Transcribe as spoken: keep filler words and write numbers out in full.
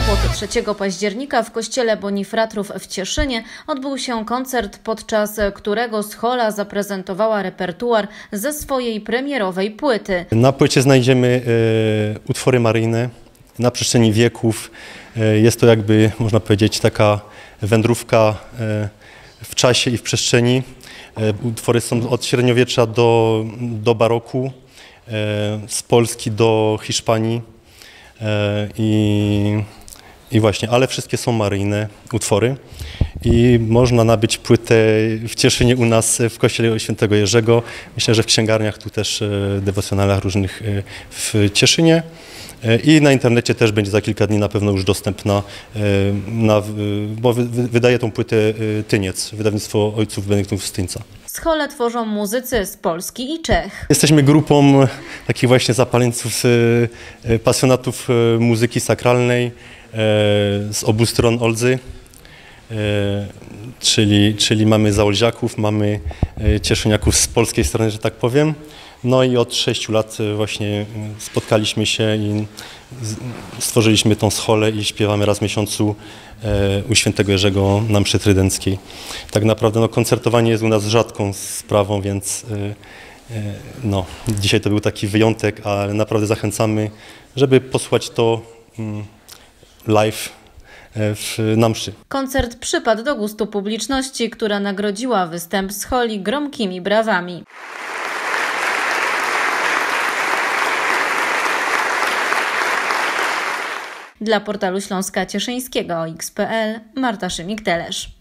soboty trzeciego października w kościele Bonifratrów w Cieszynie odbył się koncert, podczas którego Schola zaprezentowała repertuar ze swojej premierowej płyty. Na płycie znajdziemy e, utwory maryjne na przestrzeni wieków. E, jest to jakby, można powiedzieć, taka wędrówka e, w czasie i w przestrzeni. E, utwory są od średniowiecza do, do baroku, e, z Polski do Hiszpanii. I, I właśnie, ale wszystkie są maryjne utwory i można nabyć płytę w Cieszynie u nas w kościele Świętego Jerzego. Myślę, że w księgarniach, tu też dewocjonalach różnych w Cieszynie, i na internecie też będzie za kilka dni na pewno już dostępna, na, bo wydaje tą płytę Tyniec, wydawnictwo Ojców Benedyktynów z Tyńca. Schole tworzą muzycy z Polski i Czech. Jesteśmy grupą takich właśnie zapaleńców, pasjonatów muzyki sakralnej z obu stron Oldzy, czyli, czyli mamy zaolziaków, mamy cieszyniaków z polskiej strony, że tak powiem. No i od sześciu lat właśnie spotkaliśmy się i stworzyliśmy tą scholę i śpiewamy raz w miesiącu u Świętego Jerzego na mszy trydęckiej. Tak naprawdę no, koncertowanie jest u nas rzadką sprawą, więc no, dzisiaj to był taki wyjątek, ale naprawdę zachęcamy, żeby posłuchać to live na mszy. Koncert przypadł do gustu publiczności, która nagrodziła występ scholi gromkimi brawami. Dla portalu Śląska Cieszyńskiego O X kropka P L Marta Szymik-Telesz.